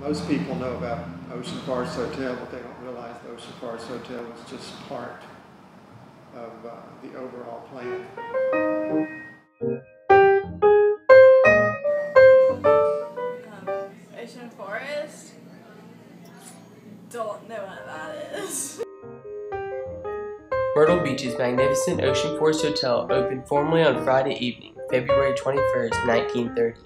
most people know about Ocean Forest Hotel, but they don't realize the Ocean Forest Hotel is just part of the overall plan. Ocean Forest? Don't know what that is. Myrtle Beach's magnificent Ocean Forest Hotel opened formally on Friday evening, February 21st, 1930.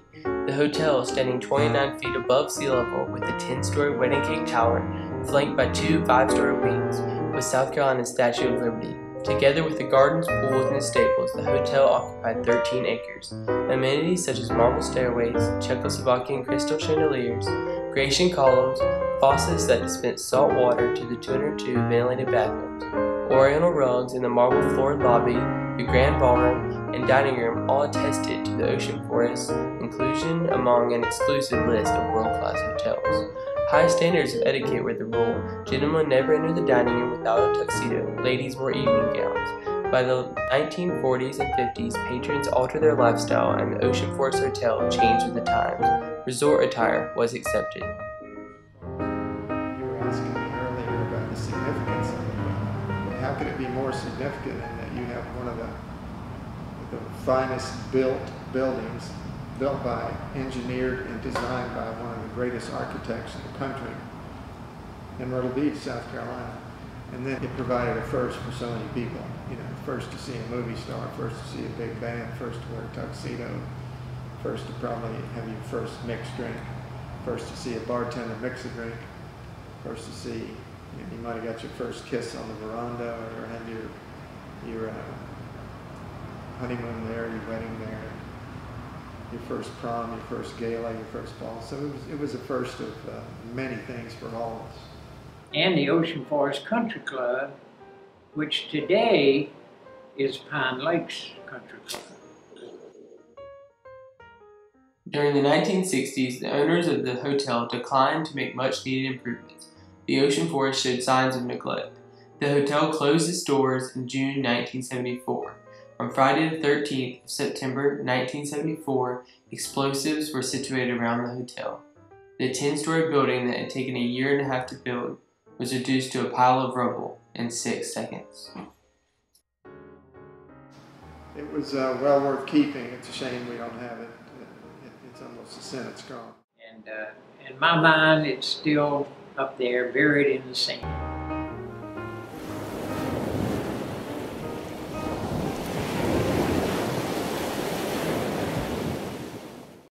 The hotel, standing 29 feet above sea level with a 10-story wedding cake tower flanked by two 5-story wings, was South Carolina's Statue of Liberty. Together with the gardens, pools, and stables, the hotel occupied 13 acres. Amenities such as marble stairways, Czechoslovakian crystal chandeliers, Grecian columns, faucets that dispense salt water to the 202 ventilated bathrooms, oriental rugs in the marble-floored lobby, the grand ballroom, and dining room all attested to the Ocean Forest's inclusion among an exclusive list of world-class hotels. High standards of etiquette were the rule. Gentlemen never entered the dining room without a tuxedo. Ladies wore evening gowns. By the 1940s and 50s, patrons altered their lifestyle and the Ocean Forest Hotel changed with the times. Resort attire was accepted. You were asking me earlier about the significance of it. How could it be more significant in that you have one of the finest built buildings, built by, engineered, and designed by one of the greatest architects in the country in Myrtle Beach, South Carolina. And then it provided a first for so many people. You know, first to see a movie star, first to see a big band, first to wear a tuxedo, first to probably have your first mixed drink, first to see a bartender mix a drink, first to see, you might have got your first kiss on the veranda or had your honeymoon there, your wedding there, your first prom, your first gala, your first ball. So it was a first of many things for all of us. And the Ocean Forest Country Club, which today is Pine Lakes Country Club. During the 1960s, the owners of the hotel declined to make much needed improvements. The Ocean Forest showed signs of neglect. The hotel closed its doors in June 1974. On Friday the 13th of September 1974, explosives were situated around the hotel. The 10-story building that had taken a year and a half to build was reduced to a pile of rubble in 6 seconds. It was well worth keeping. It's a shame we don't have it. It's almost a sentence gone. And in my mind, it's still up there, buried in the sand.